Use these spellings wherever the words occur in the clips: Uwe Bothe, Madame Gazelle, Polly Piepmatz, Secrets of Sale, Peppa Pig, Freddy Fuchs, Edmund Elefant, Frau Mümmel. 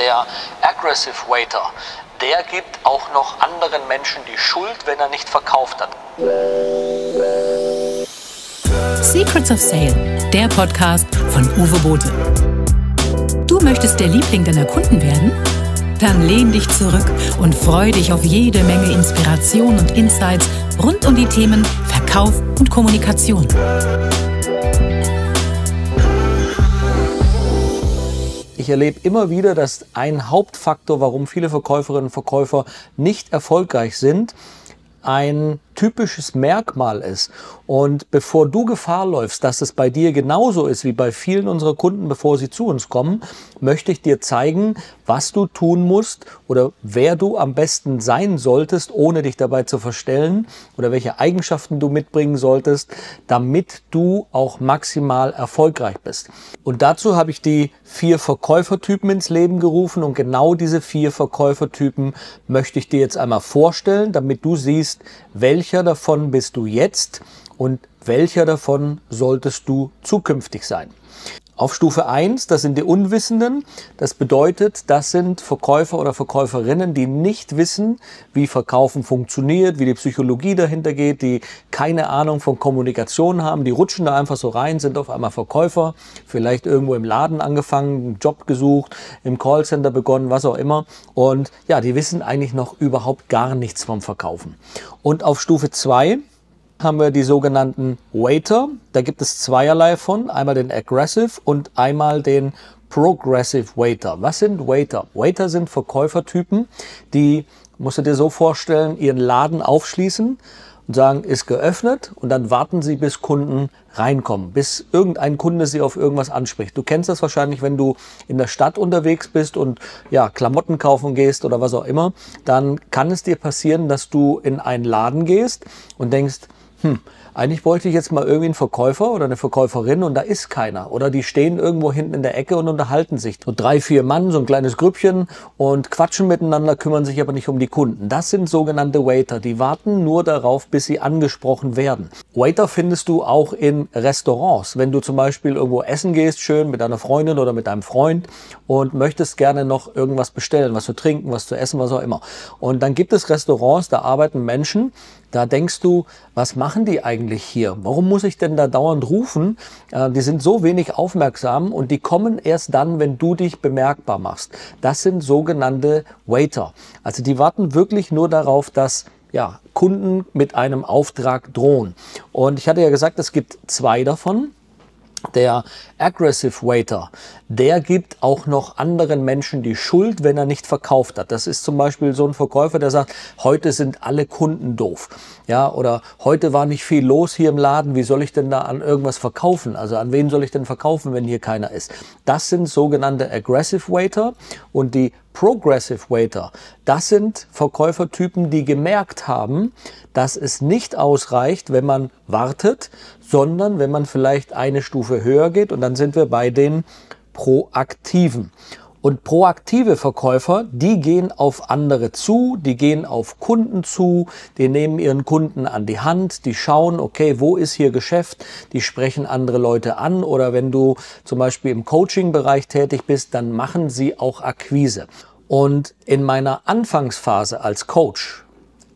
der Aggressive Waiter, der gibt auch noch anderen Menschen die Schuld, wenn er nicht verkauft hat. Secrets of Sale, der Podcast von Uwe Bothe. Du möchtest der Liebling deiner Kunden werden? Dann lehn dich zurück und freu dich auf jede Menge Inspiration und Insights rund um die Themen Verkauf und Kommunikation. Ich erlebe immer wieder, dass ein Hauptfaktor, warum viele Verkäuferinnen und Verkäufer nicht erfolgreich sind, ein typisches Merkmal ist. Und bevor du Gefahr läufst, dass es bei dir genauso ist wie bei vielen unserer Kunden, bevor sie zu uns kommen, möchte ich dir zeigen, was du tun musst oder wer du am besten sein solltest, ohne dich dabei zu verstellen, oder welche Eigenschaften du mitbringen solltest, damit du auch maximal erfolgreich bist. Und dazu habe ich die 4 Verkäufertypen ins Leben gerufen, und genau diese 4 Verkäufertypen möchte ich dir jetzt einmal vorstellen, damit du siehst, welcher davon bist du jetzt und welcher davon solltest du zukünftig sein. Auf Stufe 1, das sind die Unwissenden. Das bedeutet, das sind Verkäufer oder Verkäuferinnen, die nicht wissen, wie Verkaufen funktioniert, wie die Psychologie dahinter geht, die keine Ahnung von Kommunikation haben, die rutschen da einfach so rein, sind auf einmal Verkäufer, vielleicht irgendwo im Laden angefangen, einen Job gesucht, im Callcenter begonnen, was auch immer. Und ja, die wissen eigentlich noch überhaupt gar nichts vom Verkaufen. Und auf Stufe 2 haben wir die sogenannten Waiter. Da gibt es zweierlei von, einmal den Aggressive und einmal den Progressive Waiter. Was sind Waiter? Waiter sind Verkäufertypen, die, musst du dir so vorstellen, ihren Laden aufschließen und sagen, ist geöffnet, und dann warten sie, bis Kunden reinkommen, bis irgendein Kunde sie auf irgendwas anspricht. Du kennst das wahrscheinlich, wenn du in der Stadt unterwegs bist und ja, Klamotten kaufen gehst oder was auch immer, dann kann es dir passieren, dass du in einen Laden gehst und denkst, eigentlich bräuchte ich jetzt mal irgendwie einen Verkäufer oder eine Verkäuferin, und da ist keiner. Oder die stehen irgendwo hinten in der Ecke und unterhalten sich. So 3, 4 Mann, so ein kleines Grüppchen, und quatschen miteinander, kümmern sich aber nicht um die Kunden. Das sind sogenannte Waiter. Die warten nur darauf, bis sie angesprochen werden. Waiter findest du auch in Restaurants. Wenn du zum Beispiel irgendwo essen gehst, schön mit deiner Freundin oder mit deinem Freund, und möchtest gerne noch irgendwas bestellen, was zu trinken, was zu essen, was auch immer. Und dann gibt es Restaurants, da arbeiten Menschen, da denkst du, was machen die eigentlich hier? Warum muss ich denn da dauernd rufen? Die sind so wenig aufmerksam, und die kommen erst dann, wenn du dich bemerkbar machst. Das sind sogenannte Waiter. Also die warten wirklich nur darauf, dass ja, Kunden mit einem Auftrag drohen. Und ich hatte ja gesagt, es gibt 2 davon. Der Aggressive Waiter, der gibt auch noch anderen Menschen die Schuld, wenn er nicht verkauft hat. Das ist zum Beispiel so ein Verkäufer, der sagt, heute sind alle Kunden doof. Ja, oder heute war nicht viel los hier im Laden, wie soll ich denn da an irgendwas verkaufen? Also an wen soll ich denn verkaufen, wenn hier keiner ist? Das sind sogenannte Aggressive Waiter. Und die Progressive Waiter, das sind Verkäufertypen, die gemerkt haben, dass es nicht ausreicht, wenn man wartet, sondern wenn man vielleicht eine Stufe höher geht, und dann sind wir bei den Proaktiven. Und proaktive Verkäufer, die gehen auf andere zu, die gehen auf Kunden zu, die nehmen ihren Kunden an die Hand, die schauen, okay, wo ist hier Geschäft, die sprechen andere Leute an, oder wenn du zum Beispiel im Coaching-Bereich tätig bist, dann machen sie auch Akquise. Und in meiner Anfangsphase als Coach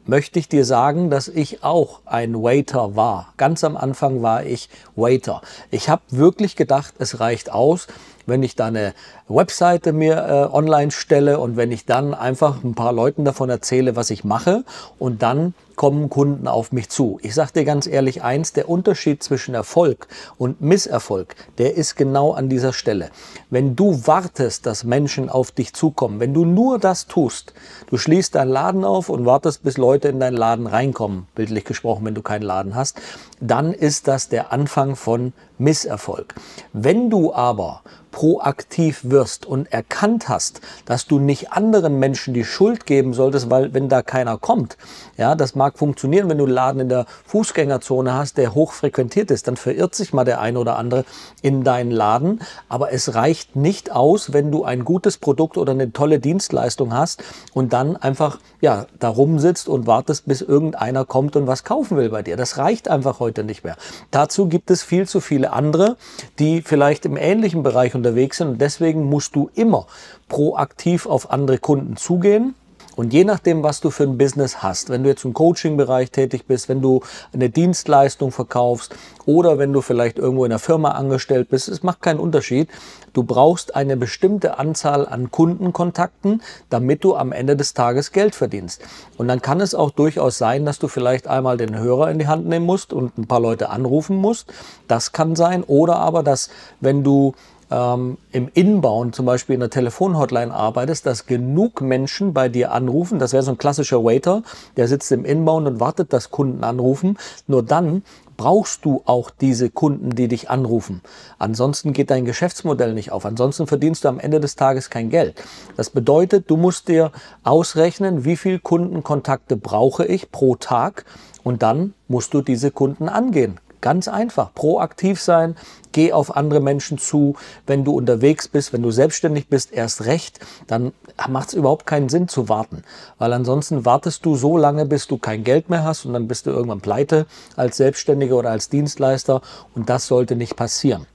möchte ich dir sagen, dass ich auch ein Waiter war. Ganz am Anfang war ich Waiter. Ich habe wirklich gedacht, es reicht aus, wenn ich da eine Webseite mir online stelle und wenn ich dann einfach ein paar Leuten davon erzähle, was ich mache, und dann kommen Kunden auf mich zu. Ich sage dir ganz ehrlich eins, der Unterschied zwischen Erfolg und Misserfolg, der ist genau an dieser Stelle. Wenn du wartest, dass Menschen auf dich zukommen, wenn du nur das tust, du schließt deinen Laden auf und wartest, bis Leute in deinen Laden reinkommen, bildlich gesprochen, wenn du keinen Laden hast, dann ist das der Anfang von Misserfolg. Wenn du aber proaktiv wirst und erkannt hast, dass du nicht anderen Menschen die Schuld geben solltest, weil wenn da keiner kommt, ja, das macht Markt funktionieren. Wenn du einen Laden in der Fußgängerzone hast, der hochfrequentiert ist, dann verirrt sich mal der eine oder andere in deinen Laden. Aber es reicht nicht aus, wenn du ein gutes Produkt oder eine tolle Dienstleistung hast und dann einfach ja, da rumsitzt und wartest, bis irgendeiner kommt und was kaufen will bei dir. Das reicht einfach heute nicht mehr. Dazu gibt es viel zu viele andere, die vielleicht im ähnlichen Bereich unterwegs sind. Und deswegen musst du immer proaktiv auf andere Kunden zugehen. Und je nachdem, was du für ein Business hast, wenn du jetzt im Coaching-Bereich tätig bist, wenn du eine Dienstleistung verkaufst oder wenn du vielleicht irgendwo in einer Firma angestellt bist, es macht keinen Unterschied. Du brauchst eine bestimmte Anzahl an Kundenkontakten, damit du am Ende des Tages Geld verdienst. Und dann kann es auch durchaus sein, dass du vielleicht einmal den Hörer in die Hand nehmen musst und ein paar Leute anrufen musst. Das kann sein. Oder aber, dass wenn du im Inbound, zum Beispiel in der Telefonhotline arbeitest, dass genug Menschen bei dir anrufen. Das wäre so ein klassischer Waiter, der sitzt im Inbound und wartet, dass Kunden anrufen. Nur dann brauchst du auch diese Kunden, die dich anrufen. Ansonsten geht dein Geschäftsmodell nicht auf. Ansonsten verdienst du am Ende des Tages kein Geld. Das bedeutet, du musst dir ausrechnen, wie viele Kundenkontakte brauche ich pro Tag, und dann musst du diese Kunden angehen. Ganz einfach, proaktiv sein, geh auf andere Menschen zu. Wenn du unterwegs bist, wenn du selbstständig bist, erst recht, dann macht es überhaupt keinen Sinn zu warten. Weil ansonsten wartest du so lange, bis du kein Geld mehr hast, und dann bist du irgendwann pleite als Selbstständiger oder als Dienstleister, und das sollte nicht passieren.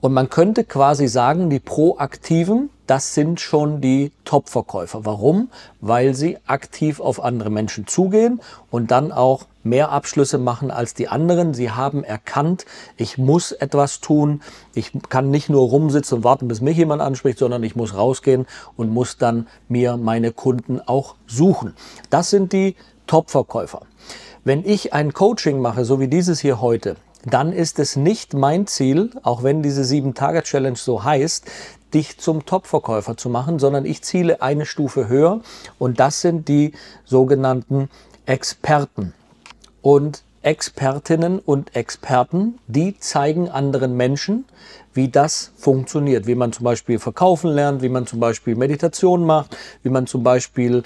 Und man könnte quasi sagen, die Proaktiven, das sind schon die Top-Verkäufer. Warum? Weil sie aktiv auf andere Menschen zugehen und dann auch mehr Abschlüsse machen als die anderen. Sie haben erkannt, ich muss etwas tun. Ich kann nicht nur rumsitzen und warten, bis mich jemand anspricht, sondern ich muss rausgehen und muss dann mir meine Kunden auch suchen. Das sind die Top-Verkäufer. Wenn ich ein Coaching mache, so wie dieses hier heute, dann ist es nicht mein Ziel, auch wenn diese 7-Tage-Challenge so heißt, dich zum Top-Verkäufer zu machen, sondern ich ziele eine Stufe höher, und das sind die sogenannten Experten und Expertinnen und Experten, die zeigen anderen Menschen, wie das funktioniert, wie man zum Beispiel verkaufen lernt, wie man zum Beispiel Meditation macht, wie man zum Beispiel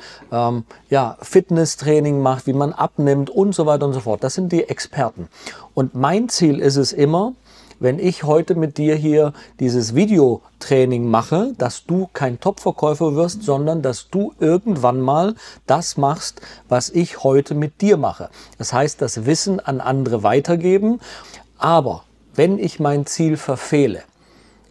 Fitnesstraining macht, wie man abnimmt und so weiter und so fort. Das sind die Experten. Und mein Ziel ist es immer, wenn ich heute mit dir hier dieses Videotraining mache, dass du kein Top-Verkäufer wirst, sondern dass du irgendwann mal das machst, was ich heute mit dir mache. Das heißt, das Wissen an andere weitergeben. Aber wenn ich mein Ziel verfehle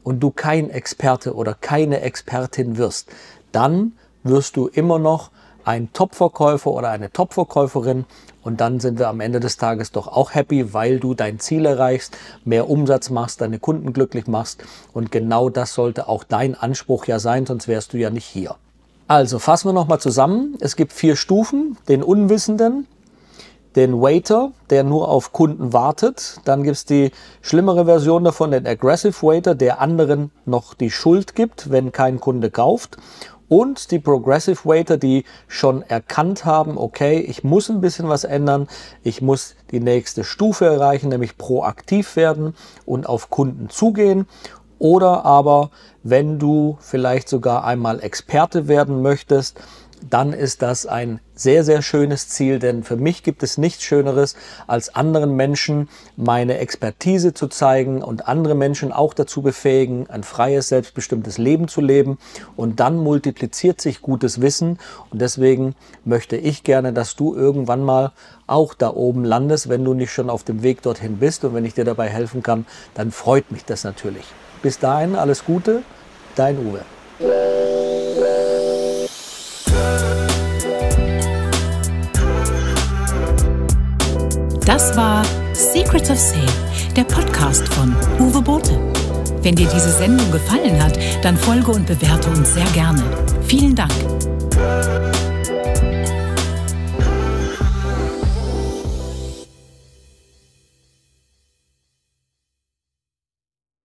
und du kein Experte oder keine Expertin wirst, dann wirst du immer noch ein Top-Verkäufer oder eine Top-Verkäuferin, und dann sind wir am Ende des Tages doch auch happy, weil du dein Ziel erreichst, mehr Umsatz machst, deine Kunden glücklich machst, und genau das sollte auch dein Anspruch ja sein, sonst wärst du ja nicht hier. Also fassen wir nochmal zusammen. Es gibt 4 Stufen: den Unwissenden, den Waiter, der nur auf Kunden wartet. Dann gibt es die schlimmere Version davon, den Aggressive Waiter, der anderen noch die Schuld gibt, wenn kein Kunde kauft. Und die Progressive Waiter, die schon erkannt haben, okay, ich muss ein bisschen was ändern, ich muss die nächste Stufe erreichen, nämlich proaktiv werden und auf Kunden zugehen. Oder aber, wenn du vielleicht sogar einmal Experte werden möchtest, dann ist das ein sehr, sehr schönes Ziel, denn für mich gibt es nichts Schöneres, als anderen Menschen meine Expertise zu zeigen und andere Menschen auch dazu befähigen, ein freies, selbstbestimmtes Leben zu leben, und dann multipliziert sich gutes Wissen, und deswegen möchte ich gerne, dass du irgendwann mal auch da oben landest, wenn du nicht schon auf dem Weg dorthin bist, und wenn ich dir dabei helfen kann, dann freut mich das natürlich. Bis dahin, alles Gute, dein Uwe. Das war Secrets of Sale, der Podcast von Uwe Bothe. Wenn dir diese Sendung gefallen hat, dann folge und bewerte uns sehr gerne. Vielen Dank.